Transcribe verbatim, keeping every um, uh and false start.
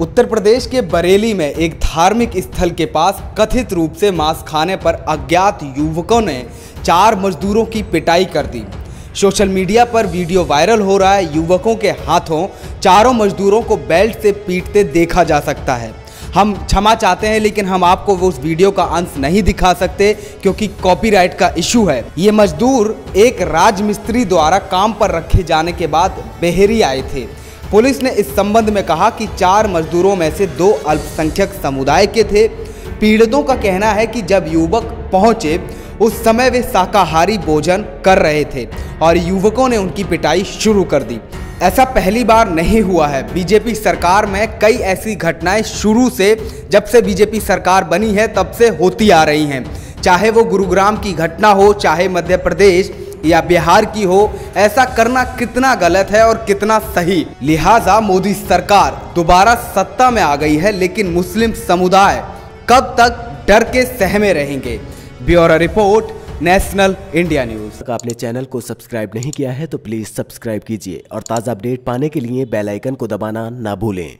उत्तर प्रदेश के बरेली में एक धार्मिक स्थल के पास कथित रूप से मांस खाने पर अज्ञात युवकों ने चार मजदूरों की पिटाई कर दी। सोशल मीडिया पर वीडियो वायरल हो रहा है। युवकों के हाथों चारों मजदूरों को बेल्ट से पीटते देखा जा सकता है। हम क्षमा चाहते हैं, लेकिन हम आपको वो उस वीडियो का अंश नहीं दिखा सकते क्योंकि कॉपीराइट का इशू है। ये मजदूर एक राजमिस्त्री द्वारा काम पर रखे जाने के बाद बहेरी आए थे। पुलिस ने इस संबंध में कहा कि चार मजदूरों में से दो अल्पसंख्यक समुदाय के थे। पीड़ितों का कहना है कि जब युवक पहुंचे उस समय वे शाकाहारी भोजन कर रहे थे और युवकों ने उनकी पिटाई शुरू कर दी। ऐसा पहली बार नहीं हुआ है। बीजेपी सरकार में कई ऐसी घटनाएं शुरू से, जब से बीजेपी सरकार बनी है तब से होती आ रही हैं। चाहे वो गुरुग्राम की घटना हो, चाहे मध्य प्रदेश या बिहार की हो। ऐसा करना कितना गलत है और कितना सही। लिहाजा मोदी सरकार दोबारा सत्ता में आ गई है, लेकिन मुस्लिम समुदाय कब तक डर के सहमे रहेंगे। Bureau report, national India news. अगर आपने चैनल को सब्सक्राइब नहीं किया है तो प्लीज़ सब्सक्राइब कीजिए और ताज़ा अपडेट पाने के लिए बेल आइकन को दबाना ना भूलें।